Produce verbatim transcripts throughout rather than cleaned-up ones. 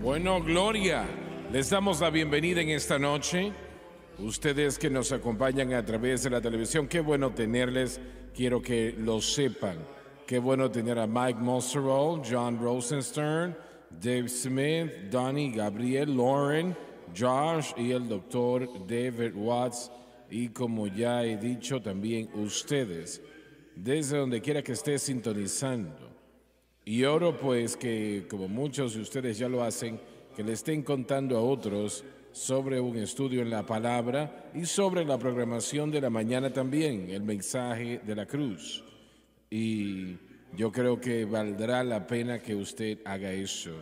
Bueno, Gloria, les damos la bienvenida en esta noche. Ustedes que nos acompañan a través de la televisión, qué bueno tenerles, quiero que lo sepan. Qué bueno tener a Mike Mosserol, John Rosenstern, Dave Smith, Donnie, Gabriel, Lauren, Josh y el doctor David Watts. Y como ya he dicho, también ustedes, desde donde quiera que esté sintonizando. Y oro pues que, como muchos de ustedes ya lo hacen, que le estén contando a otros sobre un estudio en la palabra y sobre la programación de la mañana también, el mensaje de la cruz. Y yo creo que valdrá la pena que usted haga eso.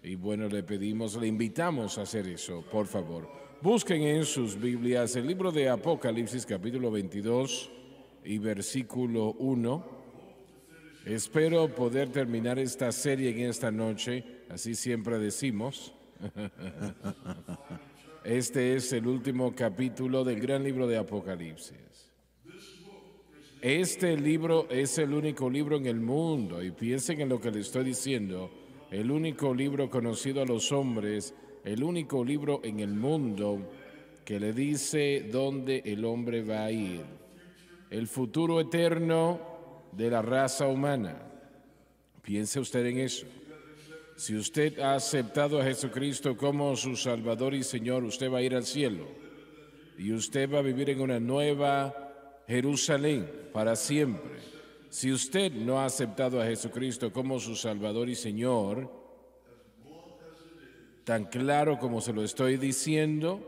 Y bueno, le pedimos, le invitamos a hacer eso, por favor. Busquen en sus Biblias el libro de Apocalipsis, capítulo veintidós y versículo uno. Espero poder terminar esta serie en esta noche, así siempre decimos. Este es el último capítulo del gran libro de Apocalipsis. Este libro es el único libro en el mundo, y piensen en lo que le estoy diciendo, el único libro conocido a los hombres, el único libro en el mundo que le dice dónde el hombre va a ir, el futuro eterno de la raza humana. Piense usted en eso. Si usted ha aceptado a Jesucristo como su Salvador y Señor, usted va a ir al cielo y usted va a vivir en una nueva Jerusalén para siempre. Si usted no ha aceptado a Jesucristo como su Salvador y Señor, tan claro como se lo estoy diciendo,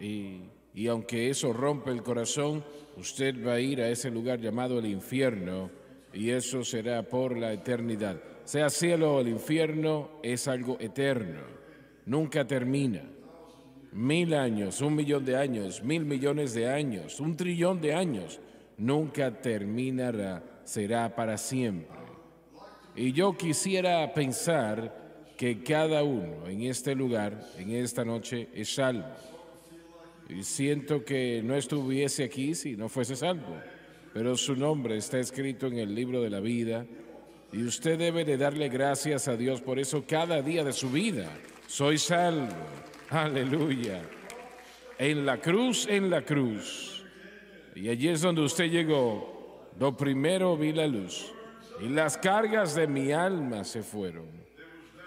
y, y aunque eso rompe el corazón, usted va a ir a ese lugar llamado el infierno, y eso será por la eternidad. Sea cielo o el infierno, es algo eterno, nunca termina. Mil años, un millón de años, mil millones de años, un trillón de años, nunca terminará, será para siempre. Y yo quisiera pensar que cada uno en este lugar, en esta noche, es salvo. Y siento que no estuviese aquí si no fuese salvo, pero su nombre está escrito en el libro de la vida y usted debe de darle gracias a Dios por eso cada día de su vida. Soy salvo. Aleluya. En la cruz, en la cruz. Y allí es donde usted llegó. Lo primero vi la luz y las cargas de mi alma se fueron.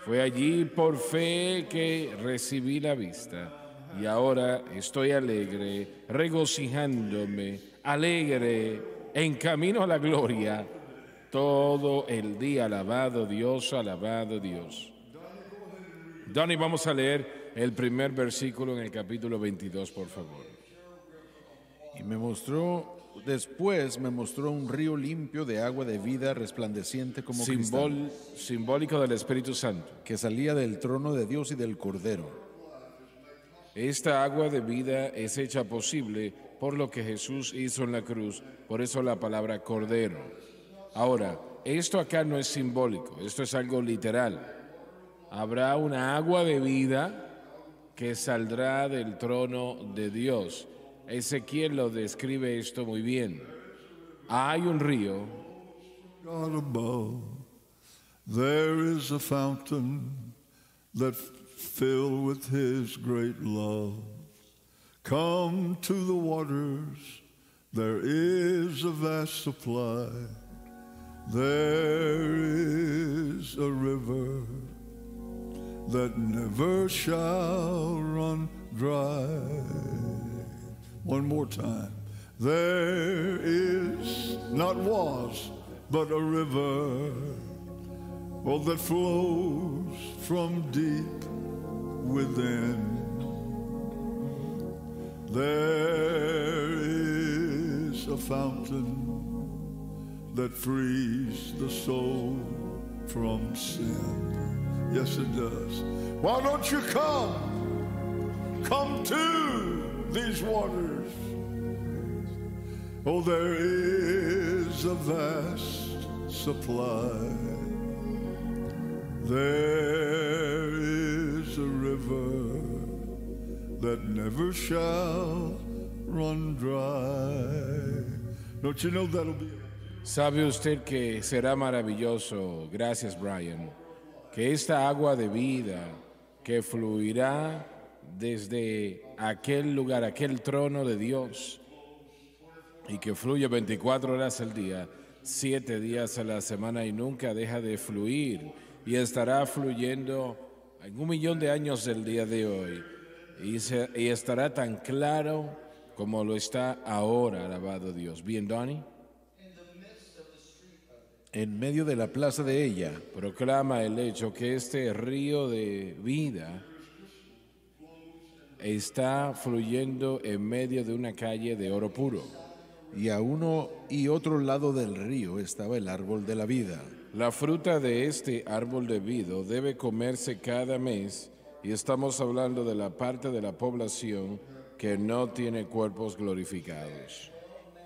Fue allí por fe que recibí la vista. Y ahora estoy alegre, regocijándome, alegre, en camino a la gloria. Todo el día, alabado Dios, alabado Dios. Donnie, vamos a leer el primer versículo en el capítulo veintidós, por favor. Y me mostró, después me mostró un río limpio de agua de vida resplandeciente como Simbol, cristal. Simbólico del Espíritu Santo. Que salía del trono de Dios y del Cordero. Esta agua de vida es hecha posible por lo que Jesús hizo en la cruz. Por eso la palabra Cordero. Ahora, esto acá no es simbólico, esto es algo literal. Habrá una agua de vida que saldrá del trono de Dios. Ezequiel lo describe esto muy bien. Hay un río. God above, there is a fountain that filled with his great love. Come to the waters, there is a vast supply. There is a river that never shall run dry. One more time. There is, not was, but a river, oh, that flows from deep within. There is a fountain that frees the soul from sin. Yes, it does. Why don't you come? Come to these waters. Oh, there is a vast supply. There is a river that never shall run dry. Don't you know that'll be... Sabe usted que será maravilloso. Gracias, Brian. que esta agua de vida que fluirá desde aquel lugar, aquel trono de Dios, y que fluye veinticuatro horas al día, siete días a la semana, y nunca deja de fluir, y estará fluyendo en un millón de años del día de hoy, y, se, y estará tan claro como lo está ahora, alabado Dios. Bien, Donnie. En medio de la plaza de ella, proclama el hecho que este río de vida está fluyendo en medio de una calle de oro puro. Y a uno y otro lado del río estaba el árbol de la vida. La fruta de este árbol de vida debe comerse cada mes, y estamos hablando de la parte de la población que no tiene cuerpos glorificados,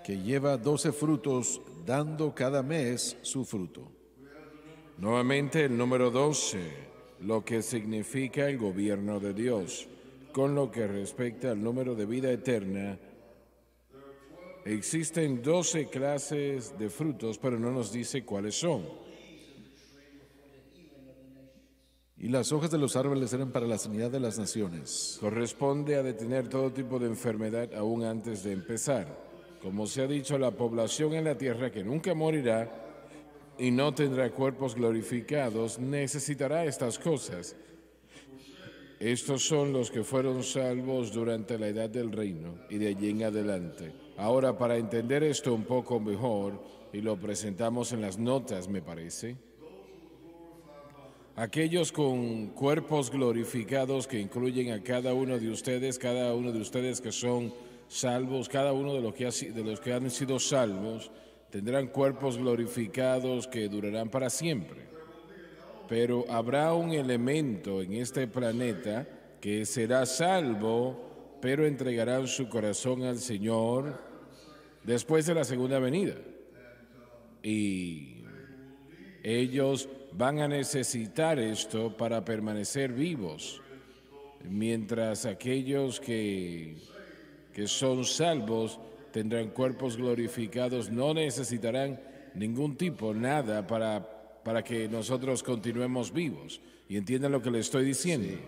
que lleva doce frutos, dando cada mes su fruto. Nuevamente el número doce, lo que significa el gobierno de Dios. Con lo que respecta al número de vida eterna, existen doce clases de frutos, pero no nos dice cuáles son. Y las hojas de los árboles eran para la sanidad de las naciones. Corresponde a detener todo tipo de enfermedad aún antes de empezar. Como se ha dicho, la población en la tierra que nunca morirá y no tendrá cuerpos glorificados necesitará estas cosas. Estos son los que fueron salvos durante la edad del reino y de allí en adelante. Ahora, para entender esto un poco mejor, y lo presentamos en las notas, me parece, aquellos con cuerpos glorificados, que incluyen a cada uno de ustedes, cada uno de ustedes que son salvos, cada uno de los que ha, de los que han sido salvos, tendrán cuerpos glorificados que durarán para siempre. Pero habrá un elemento en este planeta que será salvo, pero entregarán su corazón al Señor después de la segunda venida. Y ellos van a necesitar esto para permanecer vivos, mientras aquellos que... que son salvos, tendrán cuerpos glorificados, no necesitarán ningún tipo, nada, para, para que nosotros continuemos vivos. Y entiendan lo que le estoy diciendo. Sí.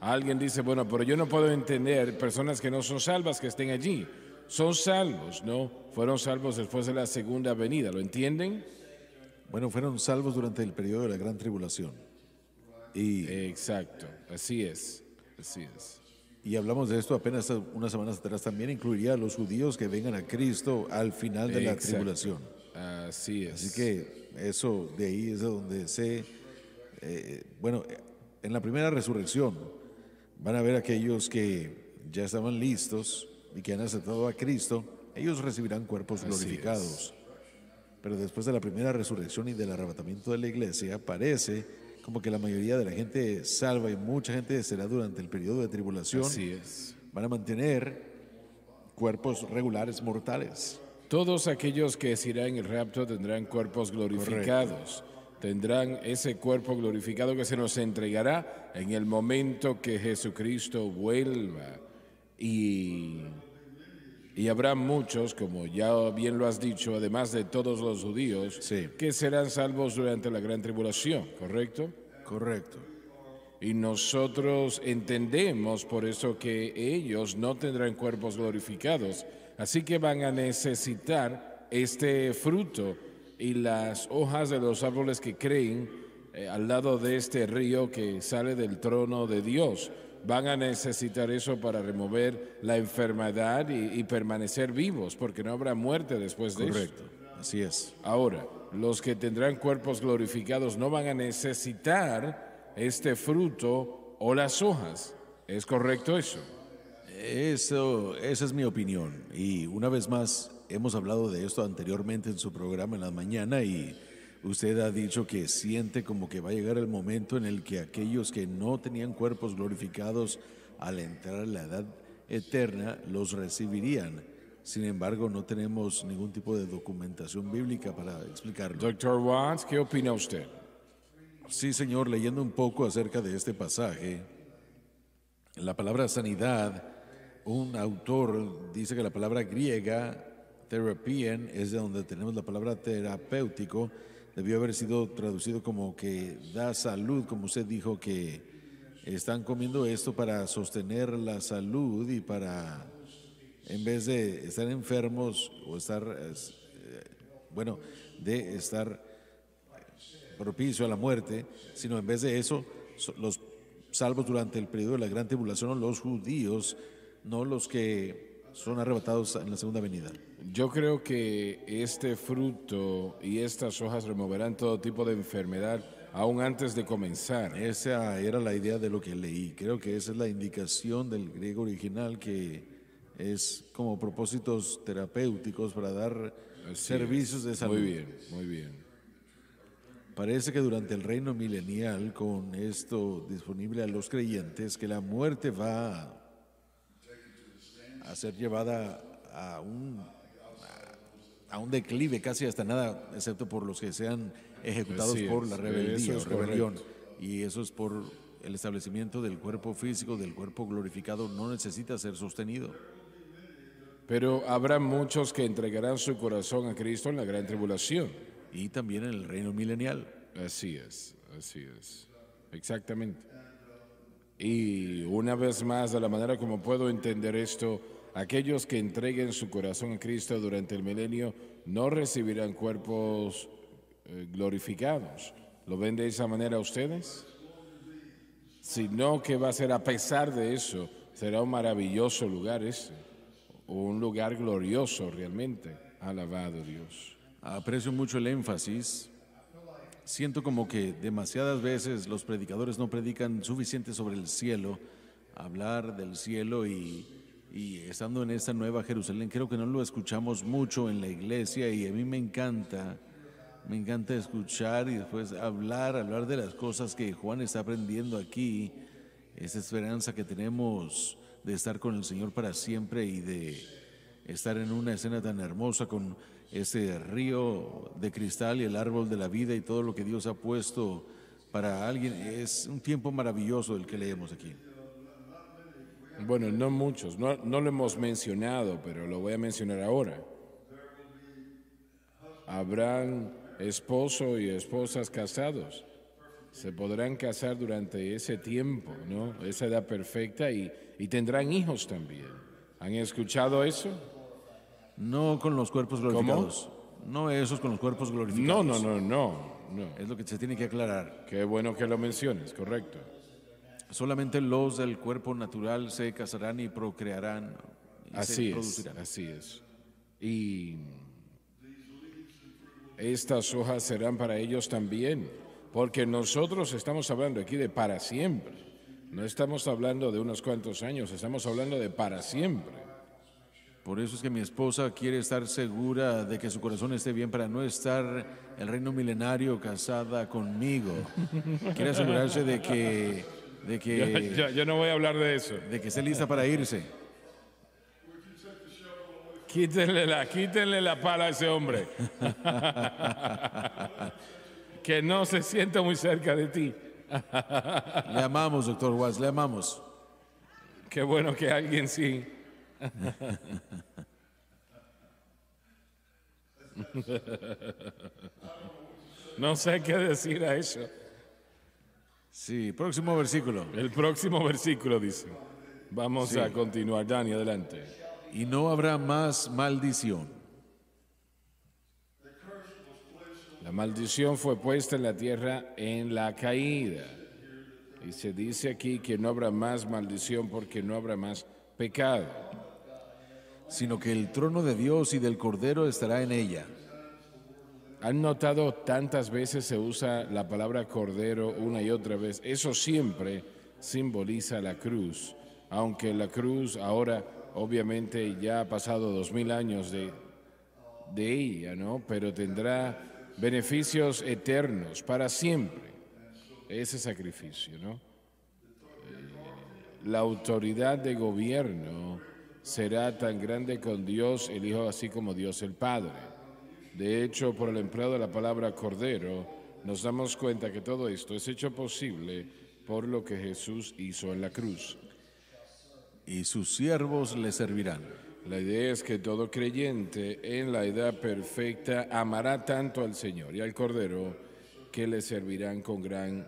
Alguien dice, bueno, pero yo no puedo entender personas que no son salvas, que estén allí. Son salvos, ¿no? Fueron salvos después de la segunda venida, ¿lo entienden? Bueno, fueron salvos durante el periodo de la gran tribulación. Y... exacto, así es, así es. Y hablamos de esto apenas unas semanas atrás. También incluiría a los judíos que vengan a Cristo al final de Exacto. la tribulación. Así es. Así que eso de ahí es donde se... Eh, bueno, en la primera resurrección van a ver aquellos que ya estaban listos y que han aceptado a Cristo. Ellos recibirán cuerpos Así glorificados. Es. Pero después de la primera resurrección y del arrebatamiento de la iglesia, parece... como que la mayoría de la gente es salva, y mucha gente será durante el periodo de tribulación. Así es. Van a mantener cuerpos regulares mortales. Todos aquellos que se irán en el rapto tendrán cuerpos glorificados. Correcto. Tendrán ese cuerpo glorificado que se nos entregará en el momento que Jesucristo vuelva. Y, y habrá muchos, como ya bien lo has dicho, además de todos los judíos, sí, que serán salvos durante la gran tribulación, ¿correcto? Correcto. Y nosotros entendemos por eso que ellos no tendrán cuerpos glorificados, así que van a necesitar este fruto y las hojas de los árboles que creen eh, al lado de este río que sale del trono de Dios. Van a necesitar eso para remover la enfermedad y, y permanecer vivos, porque no habrá muerte después de eso. Correcto, así es. Ahora, los que tendrán cuerpos glorificados no van a necesitar este fruto o las hojas. ¿Es correcto eso? Eso, esa es mi opinión. Y una vez más, hemos hablado de esto anteriormente en su programa en la mañana, y usted ha dicho que siente como que va a llegar el momento en el que aquellos que no tenían cuerpos glorificados al entrar a la edad eterna los recibirían. Sin embargo, no tenemos ningún tipo de documentación bíblica para explicarlo. Doctor Watts, ¿qué opina usted? Sí, señor, leyendo un poco acerca de este pasaje, la palabra sanidad, un autor dice que la palabra griega, terapian, es de donde tenemos la palabra terapéutico, Debió haber sido traducido como que da salud, como usted dijo, que están comiendo esto para sostener la salud y para, en vez de estar enfermos o estar, bueno, de estar propicio a la muerte, sino en vez de eso, los salvos durante el periodo de la gran tribulación, los judíos, no los que son arrebatados en la segunda venida. Yo creo que este fruto y estas hojas removerán todo tipo de enfermedad aún antes de comenzar. Esa era la idea de lo que leí. Creo que esa es la indicación del griego original, que es como propósitos terapéuticos para dar Así servicios es. de salud. Muy bien, muy bien. Parece que durante el reino milenial, con esto disponible a los creyentes, que la muerte va a ser llevada a un... a un declive, casi hasta nada, excepto por los que sean ejecutados Así por es, la rebeldía o rebelión. Correcto. Y eso es por el establecimiento del cuerpo físico, del cuerpo glorificado, no necesita ser sostenido. Pero habrá muchos que entregarán su corazón a Cristo en la gran tribulación. Y también en el reino milenial. Así es, así es, exactamente. Y una vez más, de la manera como puedo entender esto, aquellos que entreguen su corazón a Cristo durante el milenio no recibirán cuerpos eh, glorificados. ¿Lo ven de esa manera ustedes? Sino que va a ser, a pesar de eso, será un maravilloso lugar ese, un lugar glorioso realmente. Alabado Dios. Aprecio mucho el énfasis. Siento como que demasiadas veces los predicadores no predican suficiente sobre el cielo, hablar del cielo y... Y estando en esta Nueva Jerusalén, creo que no lo escuchamos mucho en la iglesia, y a mí me encanta, me encanta escuchar y después hablar, hablar de las cosas que Juan está aprendiendo aquí, esa esperanza que tenemos de estar con el Señor para siempre y de estar en una escena tan hermosa con ese río de cristal y el árbol de la vida y todo lo que Dios ha puesto para alguien. Es un tiempo maravilloso el que leemos aquí. Bueno, no muchos, no, no lo hemos mencionado, pero lo voy a mencionar ahora. Habrán esposos y esposas casados. Se podrán casar durante ese tiempo, ¿no? Esa edad perfecta, y, y tendrán hijos también. ¿Han escuchado eso? No con los cuerpos glorificados. ¿Cómo? No esos con los cuerpos glorificados. No, no, no, no, no. Es lo que se tiene que aclarar. Qué bueno que lo menciones, correcto. Solamente los del cuerpo natural se casarán y procrearán. Y así se producirán. Es, así es. Y estas hojas serán para ellos también, porque nosotros estamos hablando aquí de para siempre. No estamos hablando de unos cuantos años, estamos hablando de para siempre. Por eso es que mi esposa quiere estar segura de que su corazón esté bien para no estar el reino milenario casada conmigo. Quiere asegurarse de que... De que, yo, yo, yo no voy a hablar de eso. De que esté lista para irse. Quítenle la, quítenle la pala a ese hombre. Que no se sienta muy cerca de ti. Le amamos, doctor Watts, le amamos. Qué bueno que alguien sí. No sé qué decir a eso. Sí, próximo versículo. El próximo versículo dice. Vamos sí. a continuar, Dani, adelante. Y no habrá más maldición. La maldición fue puesta en la tierra en la caída. Y se dice aquí que no habrá más maldición porque no habrá más pecado. Sino que el trono de Dios y del Cordero estará en ella. ¿Han notado tantas veces se usa la palabra cordero una y otra vez? Eso siempre simboliza la cruz, aunque la cruz ahora obviamente ya ha pasado dos mil años de, de ella, ¿no? Pero tendrá beneficios eternos para siempre, ese sacrificio, ¿no? La autoridad de gobierno será tan grande con Dios el Hijo, así como Dios el Padre. De hecho, por el empleo de la palabra Cordero, nos damos cuenta que todo esto es hecho posible por lo que Jesús hizo en la cruz. Y sus siervos le servirán. La idea es que todo creyente en la edad perfecta amará tanto al Señor y al Cordero que le servirán con gran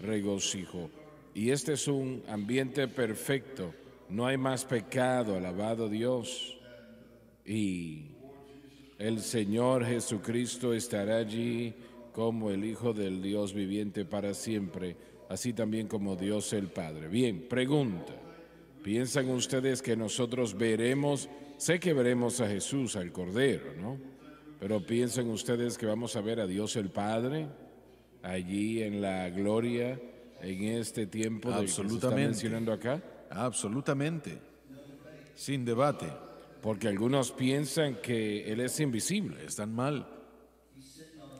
regocijo. Y este es un ambiente perfecto. No hay más pecado, alabado Dios. Y el Señor Jesucristo estará allí como el Hijo del Dios viviente para siempre, así también como Dios el Padre. Bien, pregunta. ¿Piensan ustedes que nosotros veremos? Sé que veremos a Jesús, al Cordero, ¿no? Pero ¿piensan ustedes que vamos a ver a Dios el Padre allí en la gloria en este tiempo del que se está mencionando acá? Absolutamente, sin debate. Porque algunos piensan que Él es invisible. Están mal.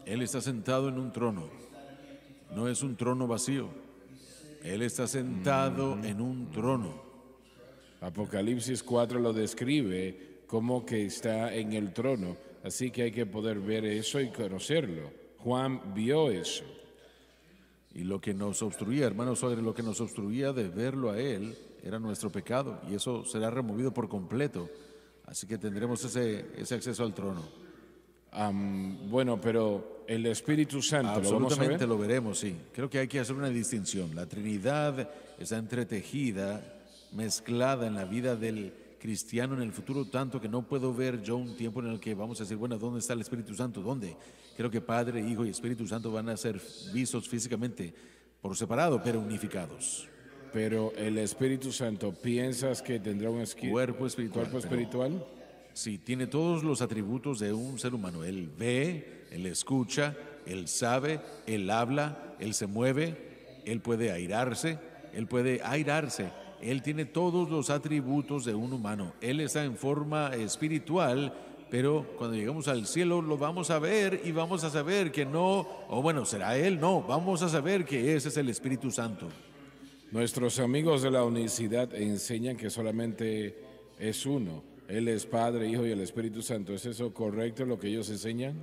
Él está sentado en un trono. No es un trono vacío. Él está sentado mm. en un trono. Apocalipsis cuatro lo describe como que está en el trono. Así que hay que poder ver eso y conocerlo. Juan vio eso. Y lo que nos obstruía, hermanos, lo que nos obstruía de verlo a Él era nuestro pecado. Y eso será removido por completo. Así que tendremos ese, ese acceso al trono. Um, bueno, pero el Espíritu Santo, absolutamente lo veremos, sí. Creo que hay que hacer una distinción. La Trinidad está entretejida, mezclada en la vida del cristiano en el futuro, tanto que no puedo ver yo un tiempo en el que vamos a decir, bueno, ¿dónde está el Espíritu Santo? ¿Dónde? Creo que Padre, Hijo y Espíritu Santo van a ser vistos físicamente por separado, pero unificados. Pero el Espíritu Santo, ¿piensas que tendrá un cuerpo espiritual? ¿Cuerpo espiritual? Sí, tiene todos los atributos de un ser humano. Él ve, él escucha, él sabe, él habla, él se mueve, él puede airarse, él puede airarse. Él tiene todos los atributos de un humano. Él está en forma espiritual, pero cuando llegamos al cielo lo vamos a ver y vamos a saber que no, o bueno, será Él, no, vamos a saber que ese es el Espíritu Santo. Nuestros amigos de la unicidad enseñan que solamente es uno. Él es Padre, Hijo y el Espíritu Santo. ¿Es eso correcto lo que ellos enseñan?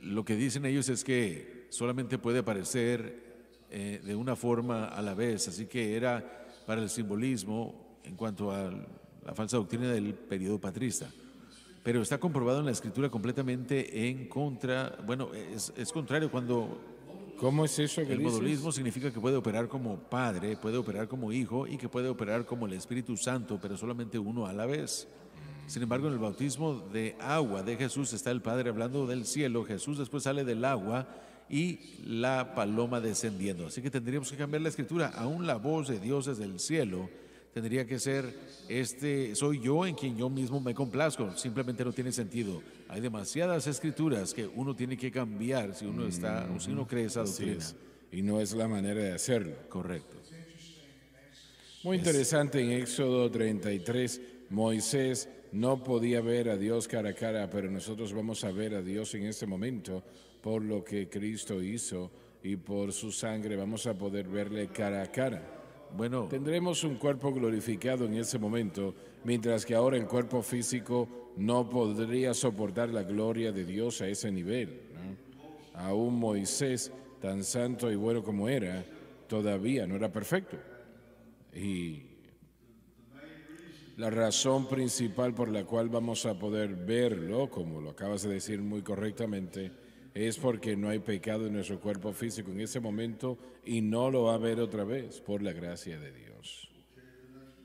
Lo que dicen ellos es que solamente puede aparecer eh, de una forma a la vez, así que era para el simbolismo en cuanto a la falsa doctrina del periodo patrista. Pero está comprobado en la Escritura completamente en contra, bueno, es, es contrario cuando... ¿Cómo es eso que dices? El modulismo significa que puede operar como Padre, puede operar como Hijo y que puede operar como el Espíritu Santo, pero solamente uno a la vez. Sin embargo, en el bautismo de agua de Jesús está el Padre hablando del cielo, Jesús después sale del agua y la paloma descendiendo. Así que tendríamos que cambiar la Escritura. Aún la voz de Dios desde el cielo tendría que ser, este soy yo en quien yo mismo me complazco. Simplemente no tiene sentido. Hay demasiadas Escrituras que uno tiene que cambiar si uno está, mm-hmm. o si uno cree esa doctrina. Así es. Y no es la manera de hacerlo. Correcto. Muy es. interesante en Éxodo treinta y tres, Moisés no podía ver a Dios cara a cara, pero nosotros vamos a ver a Dios en este momento por lo que Cristo hizo y por su sangre vamos a poder verle cara a cara. Bueno, tendremos un cuerpo glorificado en ese momento, mientras que ahora el cuerpo físico no podría soportar la gloria de Dios a ese nivel, ¿no? Aún Moisés, tan santo y bueno como era, todavía no era perfecto. Y la razón principal por la cual vamos a poder verlo, como lo acabas de decir muy correctamente, es porque no hay pecado en nuestro cuerpo físico en ese momento y no lo va a ver otra vez, por la gracia de Dios.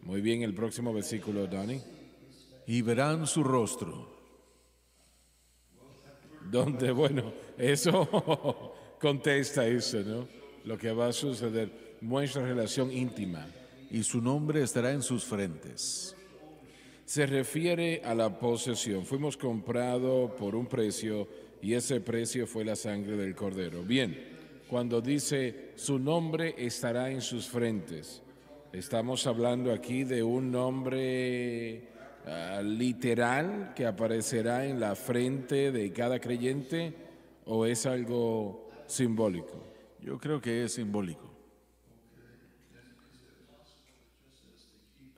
Muy bien, el próximo versículo, Donnie. Y verán su rostro. Donde, bueno, eso contesta eso, ¿no? Lo que va a suceder, nuestra relación íntima. Y su nombre estará en sus frentes. Se refiere a la posesión. Fuimos comprados por un precio y ese precio fue la sangre del Cordero. Bien, cuando dice su nombre estará en sus frentes, estamos hablando aquí de un nombre uh, literal que aparecerá en la frente de cada creyente, ¿o es algo simbólico? Yo creo que es simbólico.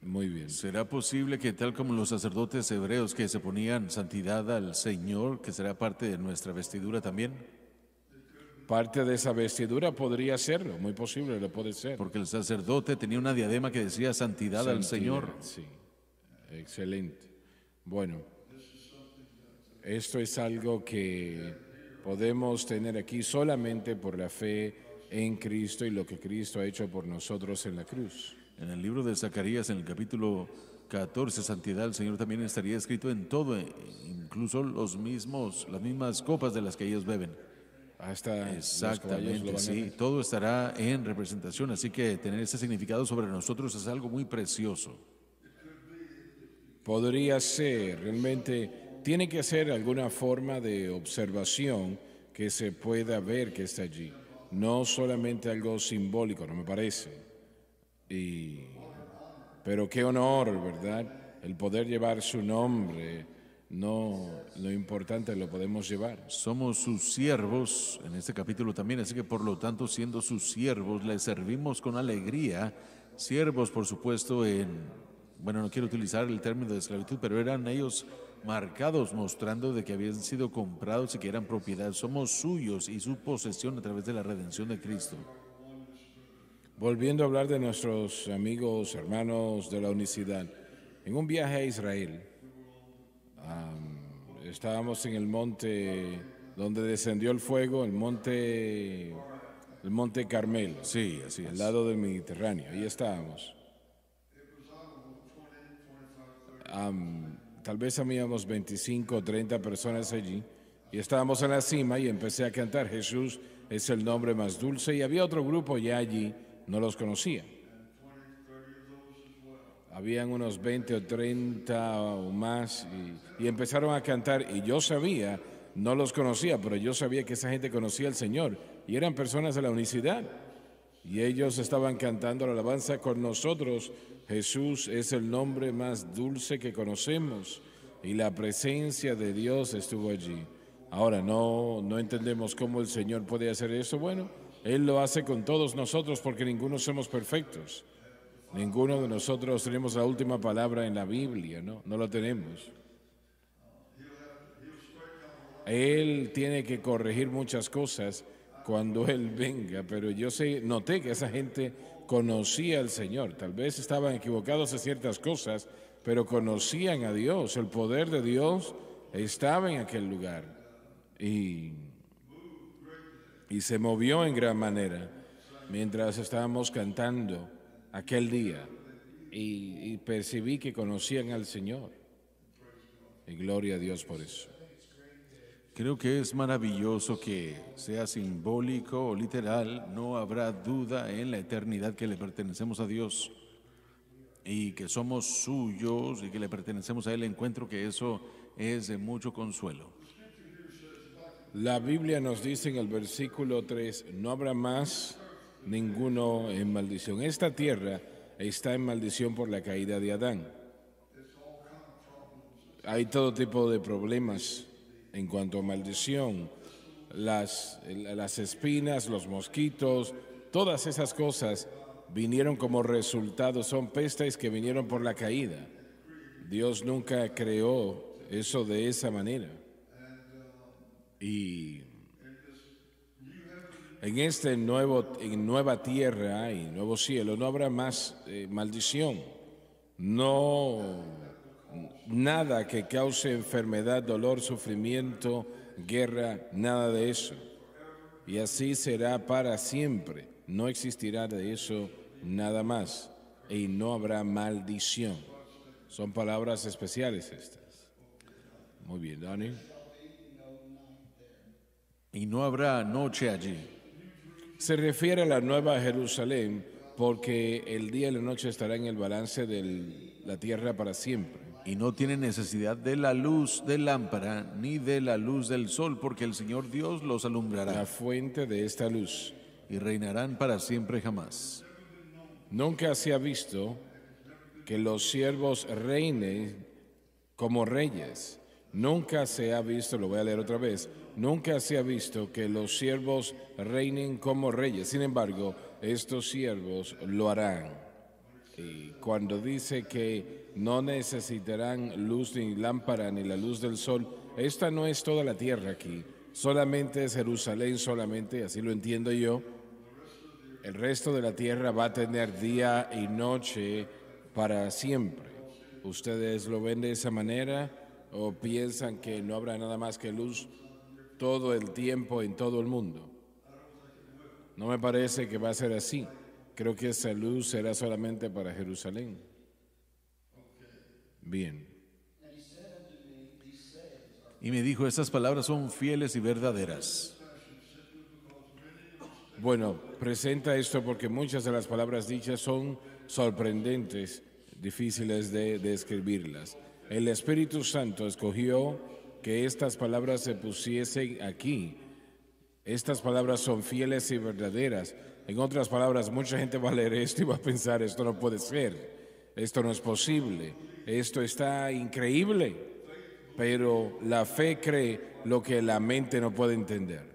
Muy bien. ¿Será posible que tal como los sacerdotes hebreos que se ponían santidad al Señor, que será parte de nuestra vestidura también? Parte de esa vestidura podría serlo, muy posible, lo puede ser. Porque el sacerdote tenía una diadema que decía santidad, santidad al Señor. Sí, excelente. Bueno, esto es algo que podemos tener aquí solamente por la fe en Cristo y lo que Cristo ha hecho por nosotros en la cruz. En el libro de Zacarías, en el capítulo catorce, Santidad del Señor, también estaría escrito en todo, incluso los mismos, las mismas copas de las que ellos beben. Hasta exactamente, sí, todo estará en representación, así que tener ese significado sobre nosotros es algo muy precioso. Podría ser, realmente, tiene que ser alguna forma de observación que se pueda ver que está allí, no solamente algo simbólico, no me parece. Y, pero qué honor, ¿verdad? El poder llevar su nombre. No, lo importante lo podemos llevar. Somos sus siervos, en este capítulo también, así que por lo tanto, siendo sus siervos, les servimos con alegría. Siervos, por supuesto, en, bueno, no quiero utilizar el término de esclavitud, pero eran ellos marcados, mostrando de que habían sido comprados y que eran propiedad. Somos suyos y su posesión a través de la redención de Cristo. Volviendo a hablar de nuestros amigos, hermanos de la unicidad, en un viaje a Israel, Um, estábamos en el monte donde descendió el fuego, el monte, el monte Carmelo, sí, así al es. lado del Mediterráneo. Ahí estábamos. Um, tal vez habíamos veinticinco o treinta personas allí y estábamos en la cima y empecé a cantar Jesús es el nombre más dulce, y había otro grupo ya allí, no los conocía. Habían unos veinte o treinta o más y, y empezaron a cantar, y yo sabía, no los conocía, pero yo sabía que esa gente conocía al Señor y eran personas de la unicidad, y ellos estaban cantando la alabanza con nosotros. Jesús es el nombre más dulce que conocemos, y la presencia de Dios estuvo allí. Ahora no, no entendemos cómo el Señor puede hacer eso. Bueno, Él lo hace con todos nosotros porque ninguno somos perfectos. Ninguno de nosotros tenemos la última palabra en la Biblia, ¿no? No la tenemos. Él tiene que corregir muchas cosas cuando Él venga, pero yo sé, noté que esa gente conocía al Señor. Tal vez estaban equivocados en ciertas cosas, pero conocían a Dios. El poder de Dios estaba en aquel lugar y, y se movió en gran manera mientras estábamos cantando aquel día, y, y percibí que conocían al Señor, y gloria a Dios por eso. Creo que es maravilloso que sea simbólico o literal, no habrá duda en la eternidad que le pertenecemos a Dios y que somos suyos y que le pertenecemos a Él. Encuentro que eso es de mucho consuelo. La Biblia nos dice en el versículo tres, no habrá más ninguno en maldición. Esta tierra está en maldición por la caída de Adán. Hay todo tipo de problemas en cuanto a maldición. Las, las espinas, los mosquitos, todas esas cosas vinieron como resultado. Son pestes que vinieron por la caída. Dios nunca creó eso de esa manera. Y en esta nueva tierra y nuevo cielo no habrá más eh, maldición. No, nada que cause enfermedad, dolor, sufrimiento, guerra, nada de eso. Y así será para siempre. No existirá de eso nada más. Y no habrá maldición. Son palabras especiales estas. Muy bien, Donnie. Y no habrá noche allí. Se refiere a la Nueva Jerusalén, porque el día y la noche estará en el balance de la tierra para siempre. Y no tiene necesidad de la luz de lámpara ni de la luz del sol, porque el Señor Dios los alumbrará. La fuente de esta luz. Y reinarán para siempre jamás. Nunca se ha visto que los siervos reinen como reyes. Nunca se ha visto, lo voy a leer otra vez, nunca se ha visto que los siervos reinen como reyes. Sin embargo, estos siervos lo harán. Y cuando dice que no necesitarán luz ni lámpara ni la luz del sol, esta no es toda la tierra aquí. Solamente es Jerusalén, solamente, así lo entiendo yo. El resto de la tierra va a tener día y noche para siempre. ¿Ustedes lo ven de esa manera o piensan que no habrá nada más que luz todo el tiempo en todo el mundo? No me parece que va a ser así. Creo que esa luz será solamente para Jerusalén. Bien. Y me dijo, estas palabras son fieles y verdaderas. Bueno, presenta esto porque muchas de las palabras dichas son sorprendentes, difíciles de describirlas. El Espíritu Santo escogió que estas palabras se pusiesen aquí. Estas palabras son fieles y verdaderas. En otras palabras, mucha gente va a leer esto y va a pensar, esto no puede ser, esto no es posible, esto está increíble. Pero la fe cree lo que la mente no puede entender.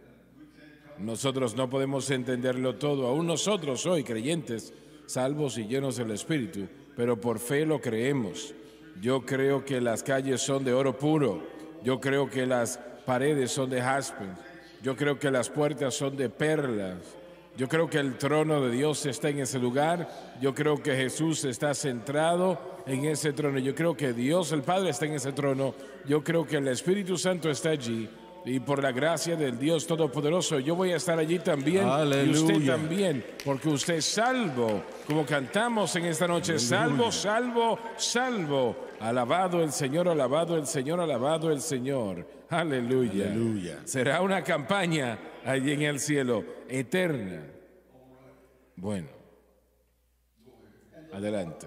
Nosotros no podemos entenderlo todo, aún nosotros hoy, creyentes, salvos y llenos del Espíritu, pero por fe lo creemos. Yo creo que las calles son de oro puro, yo creo que las paredes son de jaspe, yo creo que las puertas son de perlas, yo creo que el trono de Dios está en ese lugar, yo creo que Jesús está centrado en ese trono, yo creo que Dios el Padre está en ese trono, yo creo que el Espíritu Santo está allí, y por la gracia del Dios Todopoderoso, yo voy a estar allí también. Aleluya. Y usted también, porque usted es salvo, como cantamos en esta noche. Aleluya. Salvo, salvo, salvo. Alabado el Señor, alabado el Señor, alabado el Señor. Aleluya. Aleluya. Será una campaña allí en el cielo, eterna. Bueno, adelante.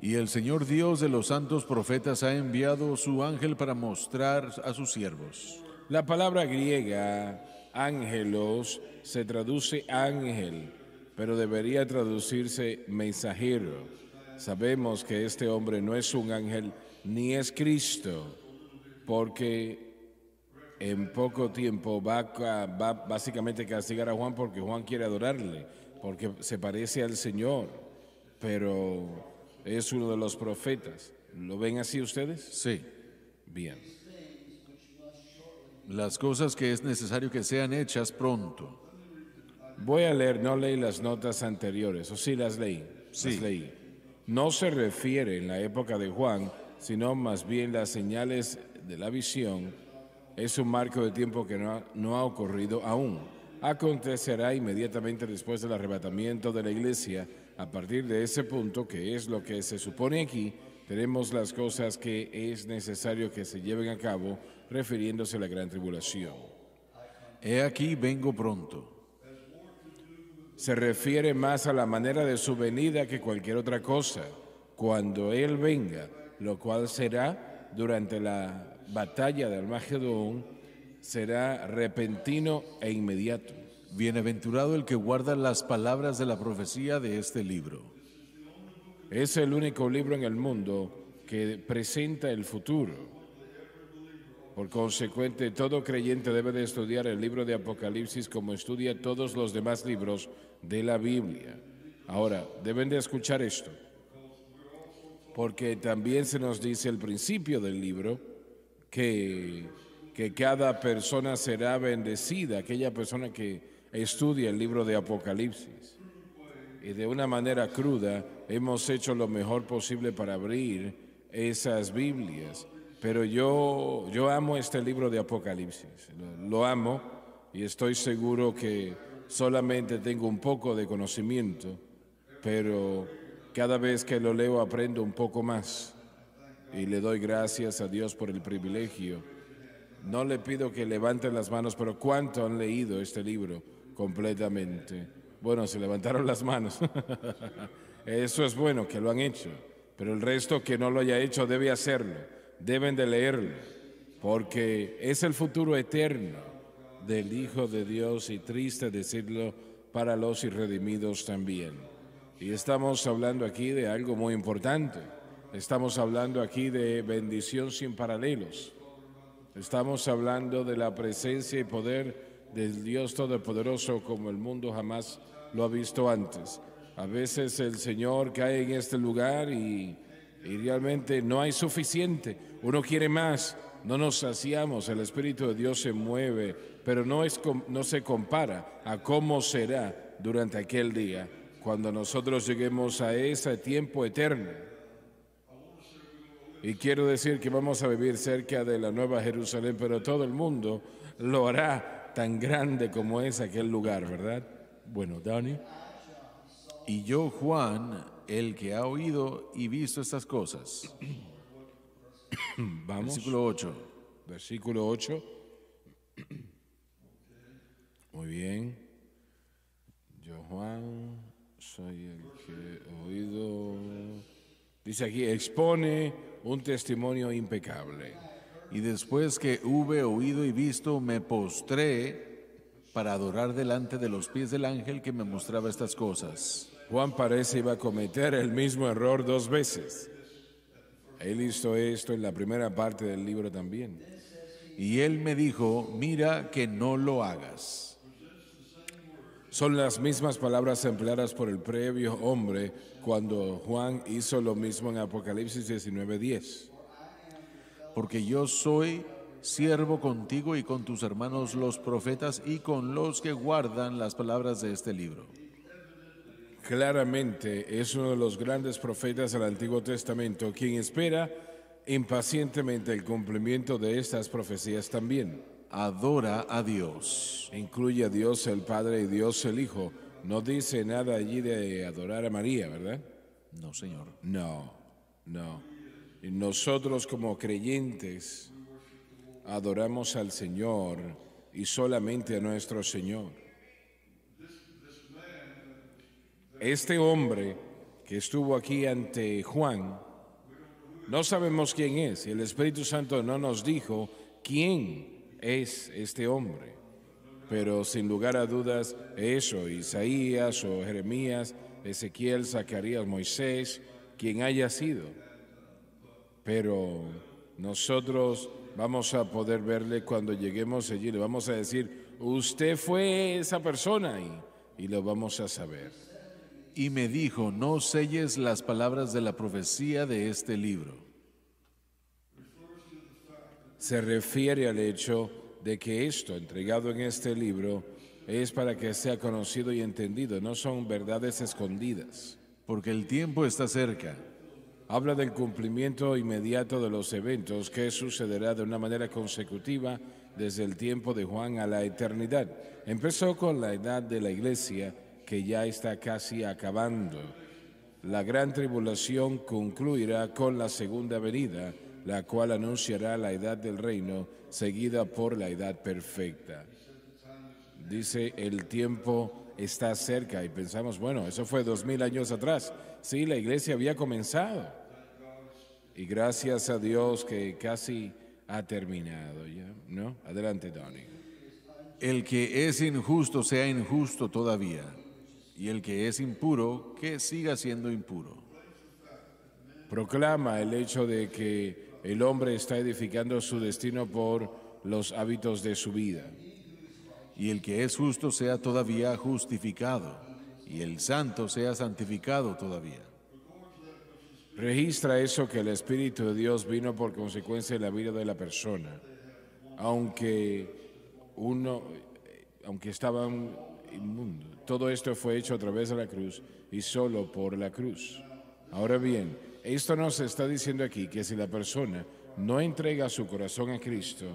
Y el Señor Dios de los santos profetas ha enviado su ángel para mostrar a sus siervos. La palabra griega, ángelos, se traduce ángel, pero debería traducirse mensajero. Sabemos que este hombre no es un ángel ni es Cristo, porque en poco tiempo va a, va básicamente a castigar a Juan porque Juan quiere adorarle, porque se parece al Señor, pero es uno de los profetas. ¿Lo ven así ustedes? Sí. Bien. Las cosas que es necesario que sean hechas pronto. Voy a leer, no leí las notas anteriores, o sí las leí. Sí. Las leí. No se refiere en la época de Juan, sino más bien las señales de la visión. Es un marco de tiempo que no ha, no ha ocurrido aún. Acontecerá inmediatamente después del arrebatamiento de la iglesia. A partir de ese punto, que es lo que se supone aquí, tenemos las cosas que es necesario que se lleven a cabo, refiriéndose a la gran tribulación. He aquí, vengo pronto. Se refiere más a la manera de su venida que cualquier otra cosa, cuando Él venga, lo cual será durante la batalla de Armagedón, será repentino e inmediato. Bienaventurado el que guarda las palabras de la profecía de este libro. Es el único libro en el mundo que presenta el futuro. Por consecuente, todo creyente debe de estudiar el libro de Apocalipsis como estudia todos los demás libros de la Biblia. Ahora, deben de escuchar esto, porque también se nos dice al principio del libro que, que cada persona será bendecida, aquella persona que estudia el libro de Apocalipsis. Y de una manera cruda hemos hecho lo mejor posible para abrir esas Biblias. Pero yo, yo amo este libro de Apocalipsis, lo, lo amo, y estoy seguro que solamente tengo un poco de conocimiento, pero cada vez que lo leo aprendo un poco más. Y le doy gracias a Dios por el privilegio. No le pido que levanten las manos, pero ¿cuánto han leído este libro? Completamente. Bueno, se levantaron las manos. Eso es bueno, que lo han hecho. Pero el resto que no lo haya hecho debe hacerlo. Deben de leerlo. Porque es el futuro eterno del Hijo de Dios, y triste decirlo, para los irredimidos también. Y estamos hablando aquí de algo muy importante. Estamos hablando aquí de bendición sin paralelos. Estamos hablando de la presencia y poder del Dios Todopoderoso como el mundo jamás lo ha visto antes. A veces el Señor cae en este lugar y, y realmente no hay suficiente. Uno quiere más, no nos saciamos, el Espíritu de Dios se mueve, pero no, es, no se compara a cómo será durante aquel día, cuando nosotros lleguemos a ese tiempo eterno. Y quiero decir que vamos a vivir cerca de la Nueva Jerusalén, pero todo el mundo lo hará tan grande como es aquel lugar, ¿verdad? Bueno, Donnie. Y yo, Juan, el que ha oído y visto estas cosas. Vamos. Versículo ocho. Versículo ocho. Muy bien. Yo, Juan, soy el que ha oído. Dice aquí, expone un testimonio impecable. Y después que hube oído y visto, me postré para adorar delante de los pies del ángel que me mostraba estas cosas. Juan parece iba a cometer el mismo error dos veces. Él hizo esto en la primera parte del libro también. Y él me dijo, mira que no lo hagas. Son las mismas palabras empleadas por el previo hombre cuando Juan hizo lo mismo en Apocalipsis diecinueve diez. Porque yo soy siervo contigo y con tus hermanos los profetas y con los que guardan las palabras de este libro. Claramente es uno de los grandes profetas del Antiguo Testamento quien espera impacientemente el cumplimiento de estas profecías también. Adora a Dios. Incluye a Dios el Padre y Dios el Hijo. No dice nada allí de adorar a María, ¿verdad? No, señor. No, no. Nosotros como creyentes adoramos al Señor y solamente a nuestro Señor. Este hombre que estuvo aquí ante Juan, no sabemos quién es. El Espíritu Santo no nos dijo quién es este hombre, pero sin lugar a dudas eso, Isaías o Jeremías, Ezequiel, Zacarías, Moisés, quien haya sido, pero nosotros vamos a poder verle cuando lleguemos allí, le vamos a decir, usted fue esa persona y, y lo vamos a saber. Y me dijo, no selles las palabras de la profecía de este libro. Se refiere al hecho de que esto entregado en este libro es para que sea conocido y entendido, no son verdades escondidas. Porque el tiempo está cerca. Habla del cumplimiento inmediato de los eventos que sucederá de una manera consecutiva desde el tiempo de Juan a la eternidad. Empezó con la edad de la iglesia que ya está casi acabando. La gran tribulación concluirá con la segunda venida, la cual anunciará la edad del reino, seguida por la edad perfecta. Dice, el tiempo está cerca, y pensamos, bueno, eso fue dos mil años atrás. Sí, la iglesia había comenzado, y gracias a Dios que casi ha terminado ya, ¿no? Adelante, Donnie. El que es injusto sea injusto todavía, y el que es impuro, que siga siendo impuro. Proclama el hecho de que el hombre está edificando su destino por los hábitos de su vida. Y el que es justo sea todavía justificado, y el santo sea santificado todavía. Registra eso que el Espíritu de Dios vino por consecuencia de la vida de la persona. Aunque uno, aunque estaban inmundos, todo esto fue hecho a través de la cruz y solo por la cruz. Ahora bien, esto nos está diciendo aquí que si la persona no entrega su corazón a Cristo,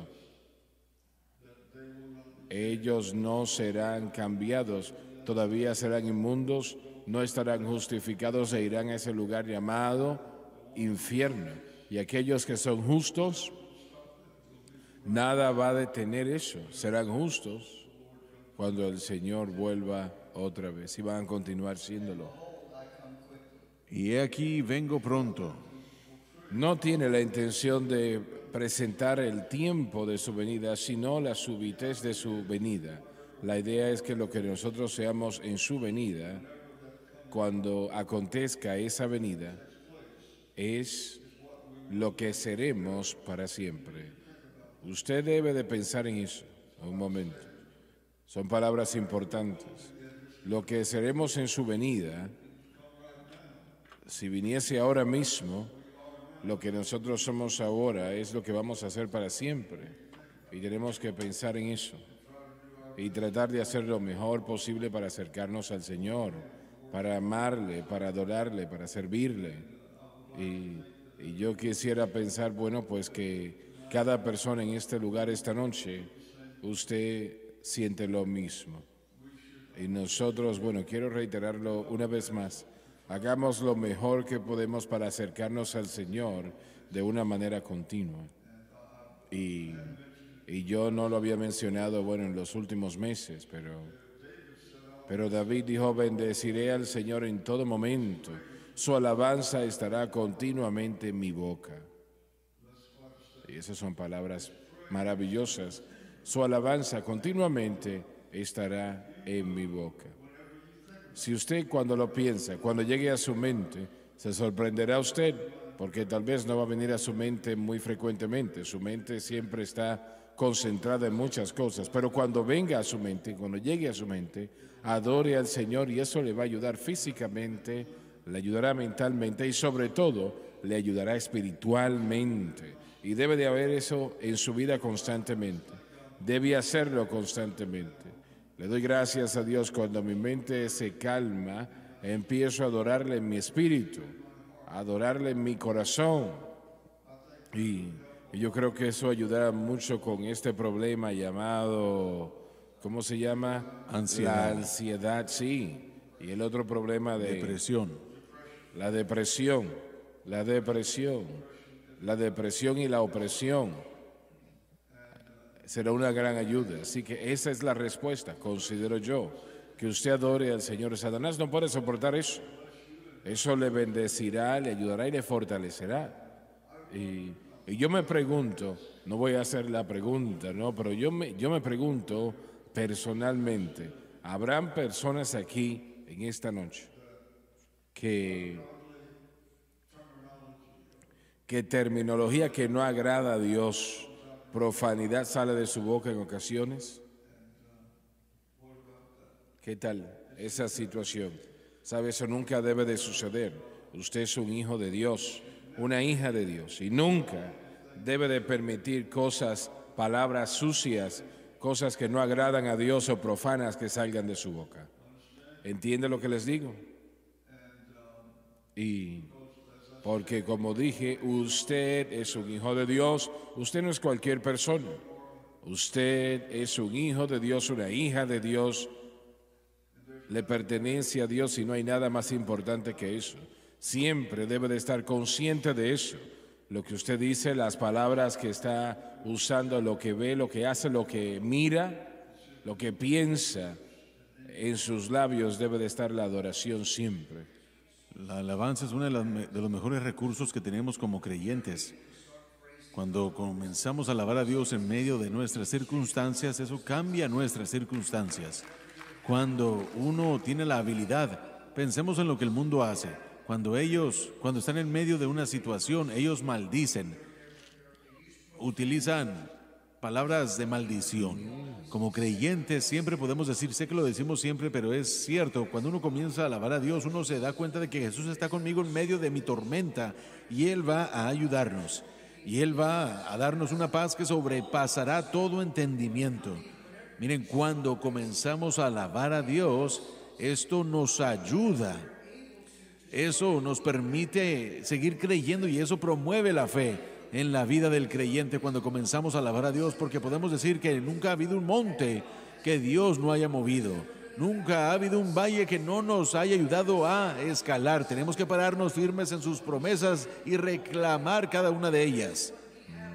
ellos no serán cambiados, todavía serán inmundos, no estarán justificados e irán a ese lugar llamado infierno. Y aquellos que son justos, nada va a detener eso, serán justos cuando el Señor vuelva otra vez y van a continuar siéndolo. Y he aquí, vengo pronto. No tiene la intención de presentar el tiempo de su venida, sino la subitez de su venida. La idea es que lo que nosotros seamos en su venida, cuando acontezca esa venida, es lo que seremos para siempre. Usted debe de pensar en eso un momento. Son palabras importantes. Lo que seremos en su venida. Si viniese ahora mismo, lo que nosotros somos ahora es lo que vamos a hacer para siempre. Y tenemos que pensar en eso y tratar de hacer lo mejor posible para acercarnos al Señor, para amarle, para adorarle, para servirle. Y Y yo quisiera pensar, bueno, pues que cada persona en este lugar esta noche, usted siente lo mismo. Y nosotros, bueno, quiero reiterarlo una vez más, hagamos lo mejor que podemos para acercarnos al Señor de una manera continua. Y, y yo no lo había mencionado, bueno, en los últimos meses, pero, pero David dijo, bendeciré al Señor en todo momento. Su alabanza estará continuamente en mi boca. Y esas son palabras maravillosas. Su alabanza continuamente estará en mi boca. Si usted cuando lo piensa, cuando llegue a su mente, se sorprenderá usted, porque tal vez no va a venir a su mente muy frecuentemente. Su mente siempre está concentrada en muchas cosas, pero cuando venga a su mente, cuando llegue a su mente, adore al Señor y eso le va a ayudar físicamente, le ayudará mentalmente y sobre todo le ayudará espiritualmente. Y debe de haber eso en su vida constantemente, debe hacerlo constantemente. Le doy gracias a Dios cuando mi mente se calma, empiezo a adorarle en mi espíritu, a adorarle en mi corazón. Y, y yo creo que eso ayudará mucho con este problema llamado, ¿cómo se llama? Ansiedad. La ansiedad, sí. Y el otro problema de... Depresión. La depresión, la depresión, la depresión y la opresión. Será una gran ayuda. Así que esa es la respuesta, considero yo, que usted adore al Señor. Satanás no puede soportar eso. Eso le bendecirá, le ayudará y le fortalecerá. Y, y yo me pregunto, no voy a hacer la pregunta, no, pero yo me, yo me pregunto personalmente, ¿habrán personas aquí en esta noche que, que terminología que no agrada a Dios, profanidad sale de su boca en ocasiones? ¿Qué tal esa situación? Sabe, eso nunca debe de suceder. Usted es un hijo de Dios, una hija de Dios, y nunca debe de permitir cosas, palabras sucias, cosas que no agradan a Dios o profanas que salgan de su boca. ¿Entiende lo que les digo? Y... porque, como dije, usted es un hijo de Dios, usted no es cualquier persona. Usted es un hijo de Dios, una hija de Dios, le pertenece a Dios y no hay nada más importante que eso. Siempre debe de estar consciente de eso. Lo que usted dice, las palabras que está usando, lo que ve, lo que hace, lo que mira, lo que piensa, en sus labios debe de estar la adoración siempre. La alabanza es uno de, de los mejores recursos que tenemos como creyentes. Cuando comenzamos a alabar a Dios en medio de nuestras circunstancias, eso cambia nuestras circunstancias. Cuando uno tiene la habilidad, pensemos en lo que el mundo hace. Cuando ellos, cuando están en medio de una situación, ellos maldicen. Utilizan palabras de maldición. Como creyentes siempre podemos decir, sé que lo decimos siempre, pero es cierto, cuando uno comienza a alabar a Dios, uno se da cuenta de que Jesús está conmigo en medio de mi tormenta y Él va a ayudarnos. Y Él va a darnos una paz que sobrepasará todo entendimiento. Miren, cuando comenzamos a alabar a Dios, esto nos ayuda. Eso nos permite seguir creyendo y eso promueve la fe en la vida del creyente cuando comenzamos a alabar a Dios, porque podemos decir que nunca ha habido un monte que Dios no haya movido. Nunca ha habido un valle que no nos haya ayudado a escalar. Tenemos que pararnos firmes en sus promesas y reclamar cada una de ellas.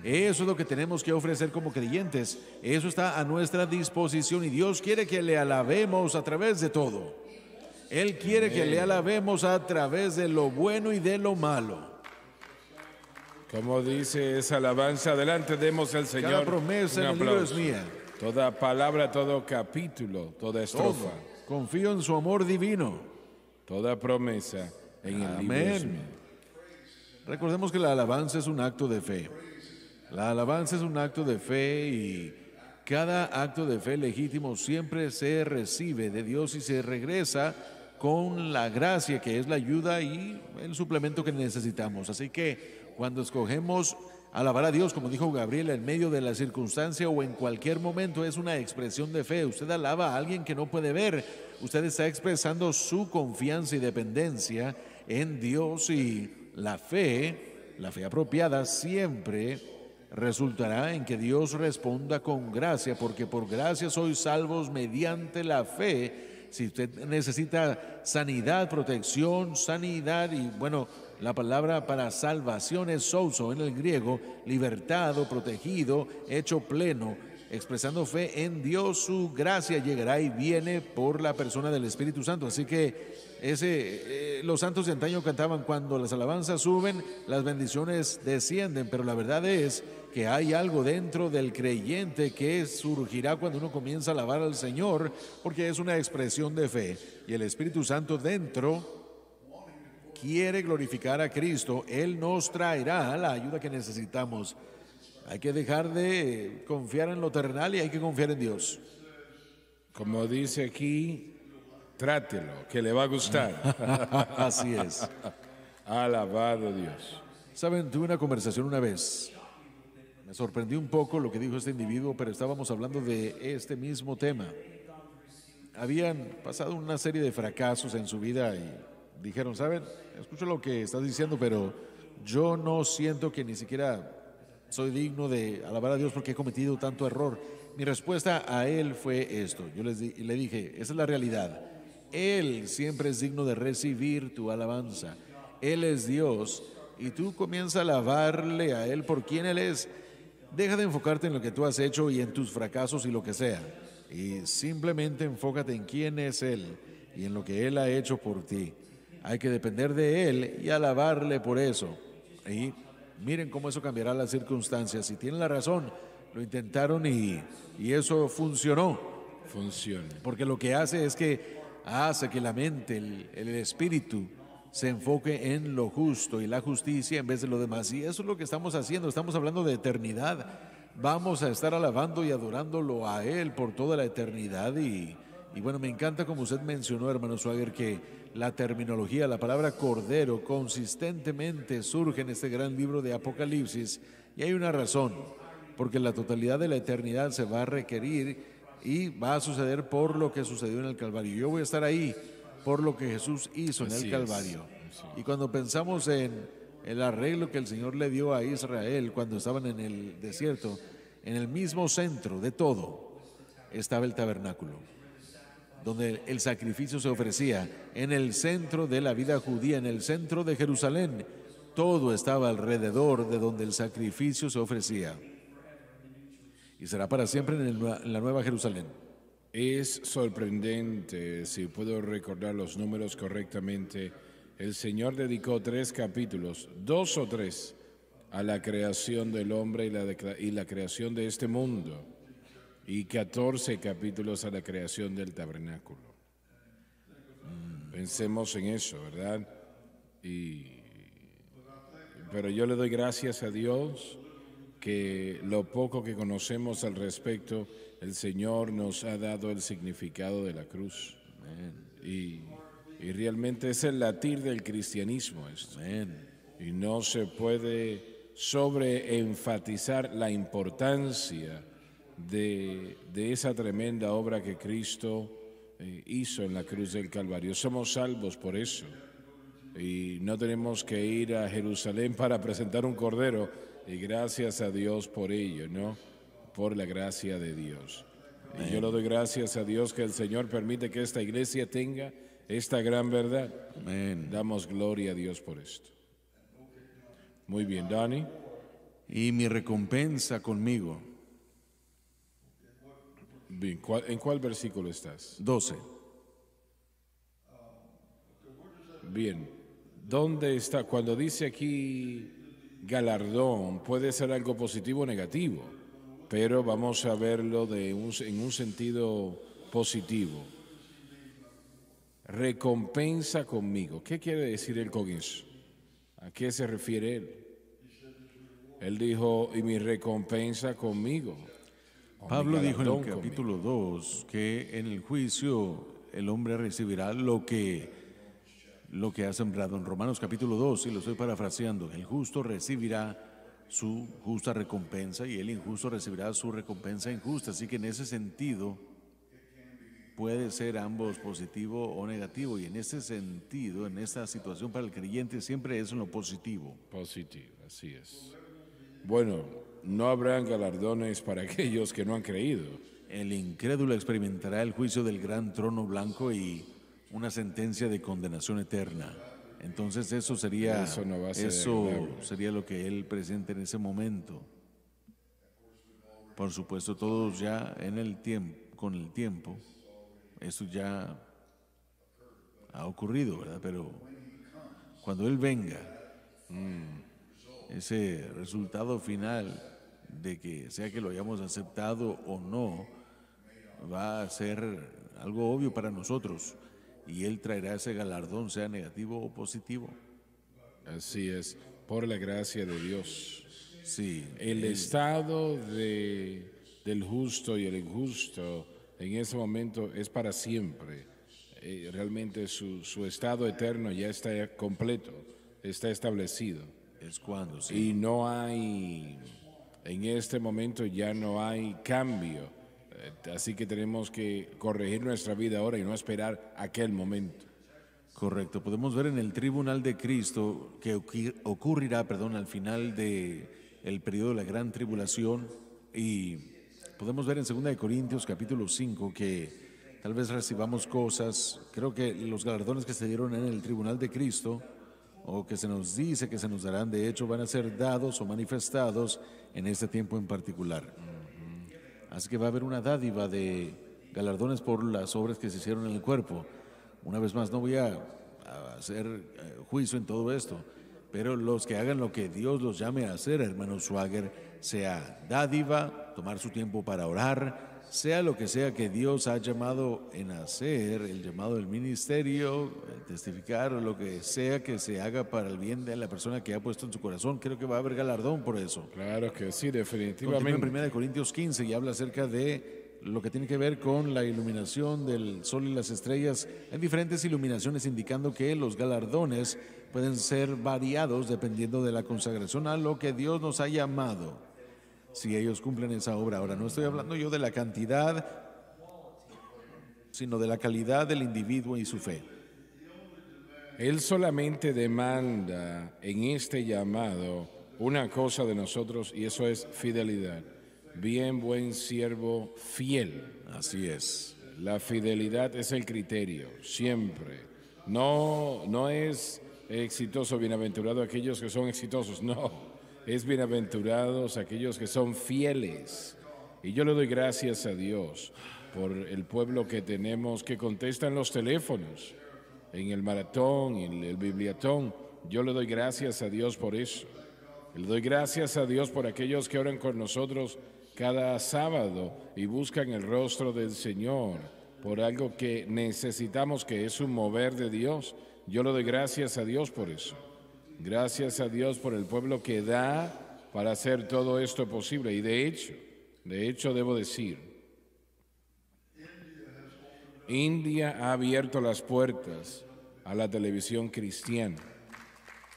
Eso es lo que tenemos que ofrecer como creyentes. Eso está a nuestra disposición y Dios quiere que le alabemos a través de todo. Él quiere que le alabemos a través de lo bueno y de lo malo. Como dice esa alabanza, adelante demos al Señor. Cada promesa en el libro es mía. Toda palabra, todo capítulo, toda estrofa. Todo. Confío en su amor divino. Toda promesa en el libro es mía. Recordemos que la alabanza es un acto de fe. La alabanza es un acto de fe y cada acto de fe legítimo siempre se recibe de Dios y se regresa con la gracia que es la ayuda y el suplemento que necesitamos. Así que cuando escogemos alabar a Dios, como dijo Gabriel, en medio de la circunstancia o en cualquier momento, es una expresión de fe. Usted alaba a alguien que no puede ver. Usted está expresando su confianza y dependencia en Dios y la fe La fe apropiada siempre resultará en que Dios responda con gracia, porque por gracia sois salvos mediante la fe. Si usted necesita sanidad, protección, sanidad, y bueno, la palabra para salvación es sozo en el griego, libertado, protegido, hecho pleno, expresando fe en Dios, su gracia llegará y viene por la persona del Espíritu Santo. Así que ese, eh, los santos de antaño cantaban: cuando las alabanzas suben, las bendiciones descienden. Pero la verdad es que hay algo dentro del creyente que surgirá cuando uno comienza a alabar al Señor, porque es una expresión de fe. Y el Espíritu Santo dentro quiere glorificar a Cristo. Él nos traerá la ayuda que necesitamos. Hay que dejar de confiar en lo terrenal y hay que confiar en Dios. Como dice aquí, trátelo, que le va a gustar. Así es. Alabado Dios. Saben, tuve una conversación una vez. Me sorprendió un poco lo que dijo este individuo, pero estábamos hablando de este mismo tema. Habían pasado una serie de fracasos en su vida y dijeron: ¿saben? Escucho lo que estás diciendo, pero yo no siento que ni siquiera soy digno de alabar a Dios porque he cometido tanto error. Mi respuesta a él fue esto. Yo les di, le dije, esa es la realidad. Él siempre es digno de recibir tu alabanza. Él es Dios y tú comienzas a alabarle a Él por quien Él es. Deja de enfocarte en lo que tú has hecho y en tus fracasos y lo que sea. Y simplemente enfócate en quién es Él y en lo que Él ha hecho por ti. Hay que depender de Él y alabarle por eso. Y miren cómo eso cambiará las circunstancias. Si tienen la razón, lo intentaron y, y eso funcionó. Funciona. Porque lo que hace es que hace que la mente, el, el espíritu, se enfoque en lo justo y la justicia en vez de lo demás. Y eso es lo que estamos haciendo. Estamos hablando de eternidad. Vamos a estar alabando y adorándolo a Él por toda la eternidad. Y, y bueno, me encanta, como usted mencionó, hermano Swaggart, que la terminología, la palabra cordero, consistentemente surge en este gran libro de Apocalipsis, y hay una razón, porque la totalidad de la eternidad se va a requerir y va a suceder por lo que sucedió en el Calvario. Yo voy a estar ahí por lo que Jesús hizo en el Calvario. Y cuando pensamos en el arreglo que el Señor le dio a Israel cuando estaban en el desierto, en el mismo centro de todo estaba el tabernáculo, donde el sacrificio se ofrecía, en el centro de la vida judía, en el centro de Jerusalén. Todo estaba alrededor de donde el sacrificio se ofrecía. Y será para siempre en, el, en la Nueva Jerusalén. Es sorprendente, si puedo recordar los números correctamente, el Señor dedicó tres capítulos, dos o tres, a la creación del hombre y la, de, y la creación de este mundo, y catorce capítulos a la creación del tabernáculo. Mm. Pensemos en eso, ¿verdad? Y, pero yo le doy gracias a Dios que lo poco que conocemos al respecto, el Señor nos ha dado el significado de la cruz. Y, y realmente es el latir del cristianismo esto. Amén. Y no se puede sobreenfatizar la importancia De, de esa tremenda obra que Cristo eh, hizo en la cruz del Calvario. Somos salvos por eso. Y no tenemos que ir a Jerusalén para presentar un cordero. Y gracias a Dios por ello, ¿no? Por la gracia de Dios. Amén. Y yo le doy gracias a Dios que el Señor permite que esta iglesia tenga esta gran verdad. Amén. Damos gloria a Dios por esto. Muy bien, Donnie. Y mi recompensa conmigo. Bien, ¿cuál, ¿en cuál versículo estás? doce. Bien, ¿dónde está? Cuando dice aquí galardón, puede ser algo positivo o negativo, pero vamos a verlo de un, en un sentido positivo. Recompensa conmigo. ¿Qué quiere decir él con eso? ¿A qué se refiere él? Él dijo, y mi recompensa conmigo. Pablo dijo en el capítulo dos que en el juicio el hombre recibirá lo que, lo que ha sembrado. En Romanos capítulo dos, y lo estoy parafraseando, el justo recibirá su justa recompensa y el injusto recibirá su recompensa injusta. Así que en ese sentido puede ser ambos positivo o negativo, y en ese sentido, en esta situación para el creyente siempre es en lo positivo. Positivo, así es. Bueno, no habrán galardones para aquellos que no han creído. El incrédulo experimentará el juicio del gran trono blanco y una sentencia de condenación eterna. Entonces eso sería, eso no va a ser eso sería lo que él presenta en ese momento. Por supuesto, todos ya en el tiempo, con el tiempo, eso ya ha ocurrido, ¿verdad? Pero cuando él venga, mmm, ese resultado final de que sea que lo hayamos aceptado o no, va a ser algo obvio para nosotros. Y él traerá ese galardón, sea negativo o positivo. Así es, por la gracia de Dios. Sí, el estado de, del justo y el injusto en ese momento es para siempre. Eh, realmente su, su estado eterno ya está completo, está establecido. Es cuando, sí. Y no hay, en este momento ya no hay cambio. Eh, así que tenemos que corregir nuestra vida ahora y no esperar aquel momento. Correcto. Podemos ver en el tribunal de Cristo que ocurrirá, perdón, al final de... el periodo de la gran tribulación, y podemos ver en segunda de Corintios capítulo cinco que tal vez recibamos cosas, creo que los galardones que se dieron en el tribunal de Cristo, o que se nos dice que se nos darán, de hecho van a ser dados o manifestados en este tiempo en particular. Así que va a haber una dádiva de galardones por las obras que se hicieron en el cuerpo. Una vez más, no voy a hacer juicio en todo esto, pero los que hagan lo que Dios los llame a hacer, hermano Swaggart, sea dádiva, tomar su tiempo para orar, sea lo que sea que Dios ha llamado en hacer, el llamado del ministerio, el testificar, lo que sea que se haga para el bien de la persona que ha puesto en su corazón, creo que va a haber galardón por eso. Claro que sí, definitivamente. En primera de Corintios quince y habla acerca de lo que tiene que ver con la iluminación del sol y las estrellas. Hay diferentes iluminaciones indicando que los galardones pueden ser variados dependiendo de la consagración a lo que Dios nos ha llamado, si ellos cumplen esa obra. Ahora, no estoy hablando yo de la cantidad, sino de la calidad del individuo y su fe. Él solamente demanda en este llamado una cosa de nosotros, y eso es fidelidad. Bien, buen siervo fiel. Así es. La fidelidad es el criterio, siempre. No, no es exitoso, bienaventurado aquellos que son exitosos, no. Es bienaventurados aquellos que son fieles. Y yo le doy gracias a Dios por el pueblo que tenemos, que contestan los teléfonos, en el maratón, en el bibliatón. Yo le doy gracias a Dios por eso. Le doy gracias a Dios por aquellos que oran con nosotros cada sábado y buscan el rostro del Señor por algo que necesitamos, que es un mover de Dios. Yo le doy gracias a Dios por eso. Gracias a Dios por el pueblo que da para hacer todo esto posible. Y de hecho, de hecho debo decir, India ha abierto las puertas a la televisión cristiana.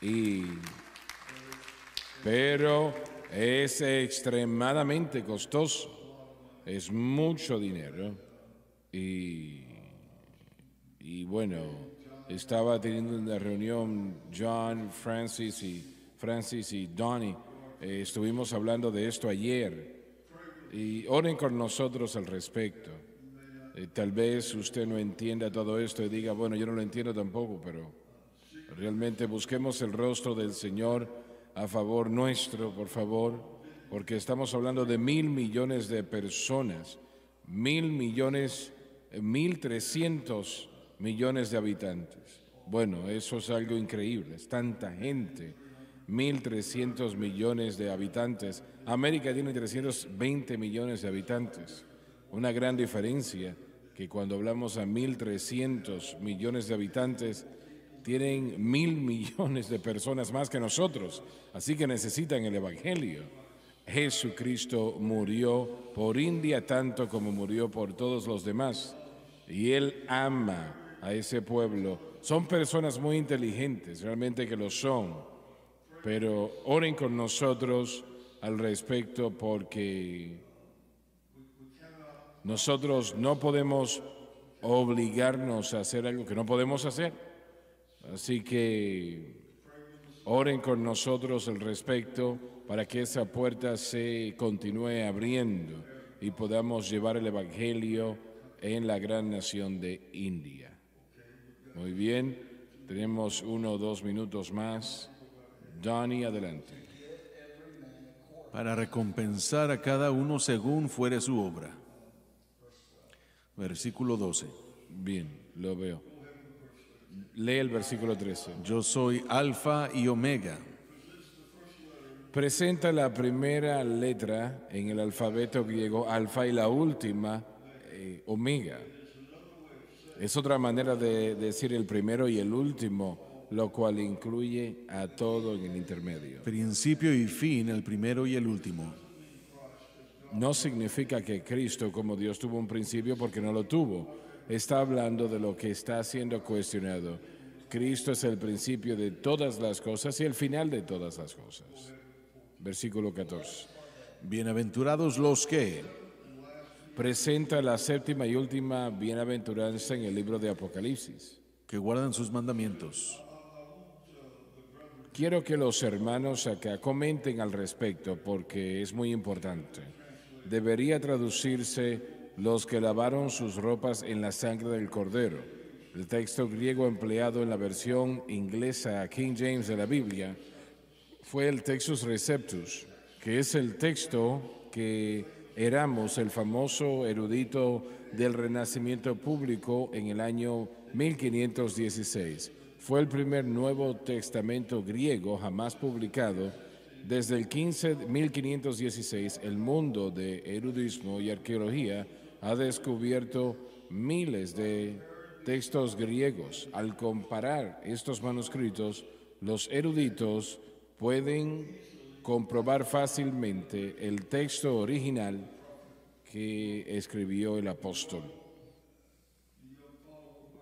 Y... pero es extremadamente costoso, es mucho dinero, y, y bueno, estaba teniendo una reunión John Francis y, Francis y Donnie, eh, estuvimos hablando de esto ayer, y oren con nosotros al respecto. Eh, tal vez usted no entienda todo esto y diga, bueno, yo no lo entiendo tampoco, pero realmente busquemos el rostro del Señor a favor nuestro, por favor, porque estamos hablando de mil millones de personas, mil millones, mil trescientos millones de habitantes. Bueno, eso es algo increíble, es tanta gente, mil trescientos millones de habitantes. América tiene trescientos veinte millones de habitantes, una gran diferencia que cuando hablamos a mil trescientos millones de habitantes, tienen mil millones de personas más que nosotros, así que necesitan el Evangelio. Jesucristo murió por India tanto como murió por todos los demás, y Él ama a ese pueblo. Son personas muy inteligentes, realmente que lo son, pero oren con nosotros al respecto, porque nosotros no podemos obligarnos a hacer algo que no podemos hacer. Así que oren con nosotros al respecto para que esa puerta se continúe abriendo y podamos llevar el Evangelio en la gran nación de India. Muy bien, tenemos uno o dos minutos más. Donnie, adelante. Para recompensar a cada uno según fuere su obra. Versículo doce. Bien, lo veo. Lee el versículo trece. Yo soy Alfa y Omega. Presenta la primera letra en el alfabeto griego, Alfa, y la última, eh, Omega. Es otra manera de decir el primero y el último, lo cual incluye a todo en el intermedio. Principio y fin, el primero y el último. No significa que Cristo, como Dios, tuvo un principio, porque no lo tuvo. Está hablando de lo que está siendo cuestionado. Cristo es el principio de todas las cosas y el final de todas las cosas. Versículo catorce. Bienaventurados los que... Presenta la séptima y última bienaventuranza en el libro de Apocalipsis. Que guardan sus mandamientos. Quiero que los hermanos acá comenten al respecto, porque es muy importante. Debería traducirse... los que lavaron sus ropas en la sangre del Cordero. El texto griego empleado en la versión inglesa King James de la Biblia fue el Textus Receptus, que es el texto que Erasmo, el famoso erudito del Renacimiento público en el año mil quinientos dieciséis. Fue el primer Nuevo Testamento griego jamás publicado. Desde el mil quinientos dieciséis, el mundo de erudismo y arqueología ha descubierto miles de textos griegos. Al comparar estos manuscritos, los eruditos pueden comprobar fácilmente el texto original que escribió el apóstol.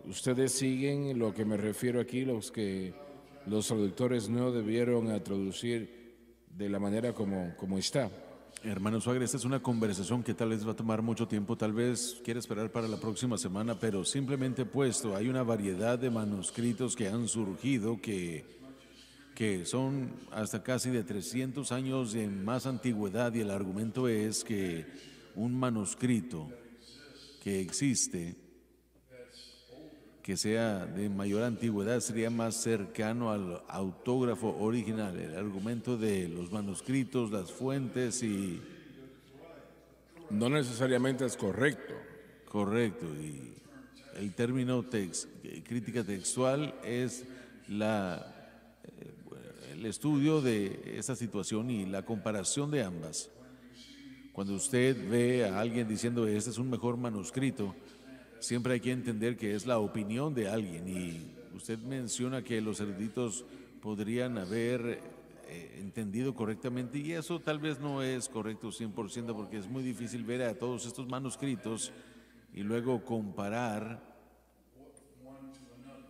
Ustedes siguen lo que me refiero aquí, los que los traductores no debieron traducir de la manera como, como está. Hermano Swaggart, esta es una conversación que tal vez va a tomar mucho tiempo, tal vez quiera esperar para la próxima semana, pero simplemente puesto, hay una variedad de manuscritos que han surgido que, que son hasta casi de trescientos años de más antigüedad, y el argumento es que un manuscrito que existe, que sea de mayor antigüedad, sería más cercano al autógrafo original. El argumento de los manuscritos, las fuentes y... no necesariamente es correcto. Correcto. Y el término text, crítica textual es la, el estudio de esta situación y la comparación de ambas. Cuando usted ve a alguien diciendo, este es un mejor manuscrito, siempre hay que entender que es la opinión de alguien, y usted menciona que los eruditos podrían haber eh, entendido correctamente, y eso tal vez no es correcto cien por ciento, porque es muy difícil ver a todos estos manuscritos y luego comparar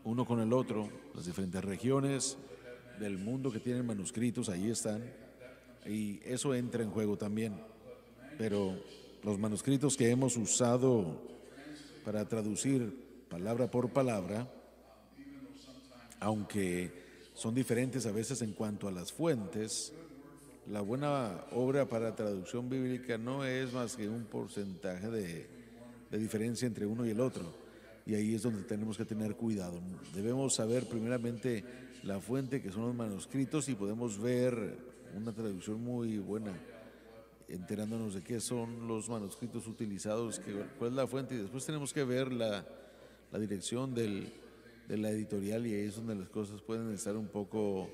uno con el otro. Las diferentes regiones del mundo que tienen manuscritos, ahí están, y eso entra en juego también. Pero los manuscritos que hemos usado para traducir palabra por palabra, aunque son diferentes a veces en cuanto a las fuentes, la buena obra para traducción bíblica no es más que un porcentaje de, de diferencia entre uno y el otro, y ahí es donde tenemos que tener cuidado. Debemos saber primeramente la fuente, que son los manuscritos, y podemos ver una traducción muy buena enterándonos de qué son los manuscritos utilizados, que, cuál es la fuente, y después tenemos que ver la, la dirección del, de la editorial, y ahí es donde las cosas pueden estar un poco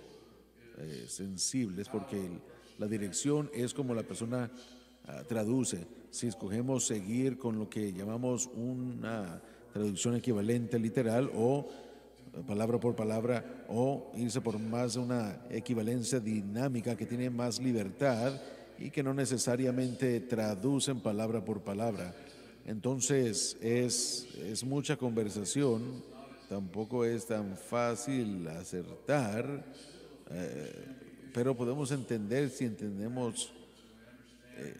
eh, sensibles, porque el, la dirección es como la persona uh, traduce. Si escogemos seguir con lo que llamamos una traducción equivalente literal o palabra por palabra, o irse por más una equivalencia dinámica que tiene más libertad y que no necesariamente traducen palabra por palabra. Entonces es, es mucha conversación, tampoco es tan fácil acertar, eh, pero podemos entender si entendemos eh,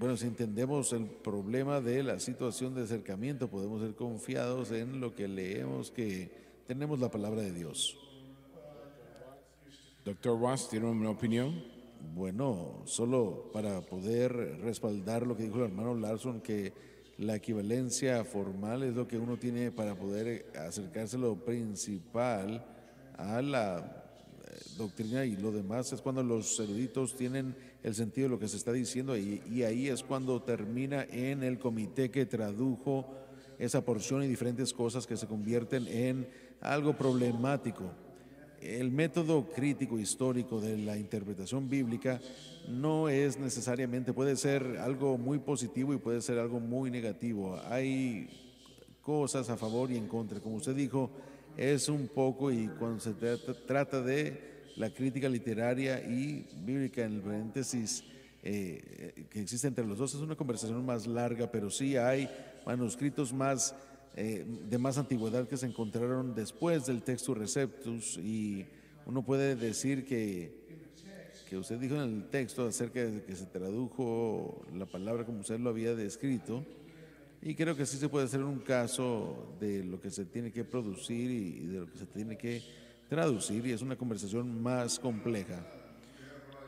Bueno, si entendemos el problema de la situación de acercamiento, podemos ser confiados en lo que leemos, que tenemos la palabra de Dios. Doctor Watts, ¿tiene una opinión? Bueno, solo para poder respaldar lo que dijo el hermano Larson, que la equivalencia formal es lo que uno tiene para poder acercarse a lo principal, a la doctrina, y lo demás es cuando los eruditos tienen el sentido de lo que se está diciendo, y, y ahí es cuando termina en el comité que tradujo esa porción y diferentes cosas que se convierten en algo problemático. El método crítico histórico de la interpretación bíblica no es necesariamente, puede ser algo muy positivo y puede ser algo muy negativo. Hay cosas a favor y en contra. Como usted dijo, es un poco, y cuando se trata, trata de la crítica literaria y bíblica, en el paréntesis eh, que existe entre los dos, es una conversación más larga, pero sí hay manuscritos más Eh, de más antigüedad que se encontraron después del Textus Receptus, y uno puede decir que, que usted dijo en el texto acerca de que se tradujo la palabra como usted lo había descrito, y creo que sí se puede hacer un caso de lo que se tiene que producir y de lo que se tiene que traducir, y es una conversación más compleja.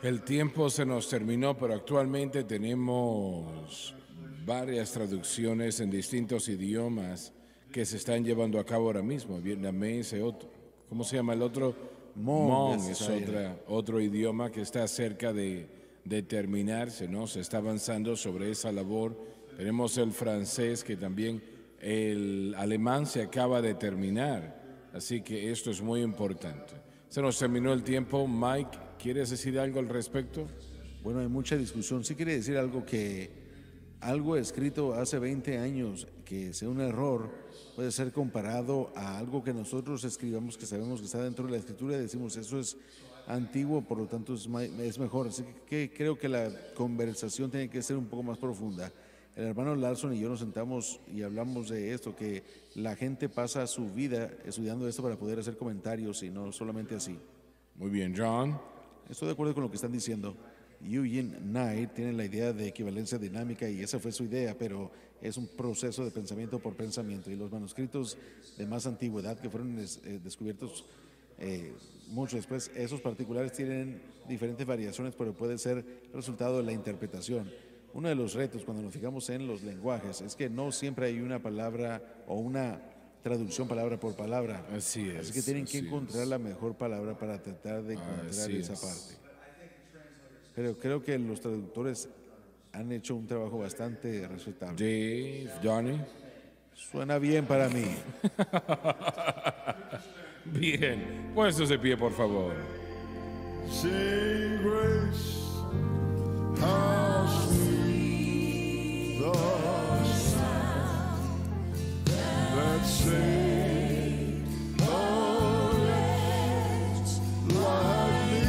El tiempo se nos terminó, pero actualmente tenemos varias traducciones en distintos idiomas que se están llevando a cabo ahora mismo. Vietnamés, otro, ¿cómo se llama el otro? Hmong es otra, otro idioma que está cerca de, de terminarse, ¿no? Se está avanzando sobre esa labor. Tenemos el francés, que también el alemán se acaba de terminar, así que esto es muy importante. Se nos terminó el tiempo. Mike, ¿quieres decir algo al respecto? Bueno, hay mucha discusión. Sí quería decir algo que algo escrito hace veinte años que sea un error puede ser comparado a algo que nosotros escribamos, que sabemos que está dentro de la escritura, y decimos eso es antiguo, por lo tanto es, es mejor. Así que creo que la conversación tiene que ser un poco más profunda. El hermano Larson y yo nos sentamos y hablamos de esto, que la gente pasa su vida estudiando esto para poder hacer comentarios y no solamente así. Muy bien, John. Estoy de acuerdo con lo que están diciendo. Eugene Knight tiene la idea de equivalencia dinámica, y esa fue su idea, pero es un proceso de pensamiento por pensamiento, y los manuscritos de más antigüedad que fueron eh, descubiertos eh, mucho después, esos particulares tienen diferentes variaciones, pero puede ser resultado de la interpretación. Uno de los retos cuando nos fijamos en los lenguajes es que no siempre hay una palabra o una traducción palabra por palabra. Así es. Así que tienen así que encontrar es. la mejor palabra para tratar de encontrar así esa es. parte. Pero creo que los traductores han hecho un trabajo bastante respetable. Dave, Johnny. Suena bien para mí. Bien. Puestos de pie, por favor. Sing Grace, how sweet the sound that saved a wretch like me.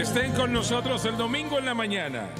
Estén con nosotros el domingo en la mañana.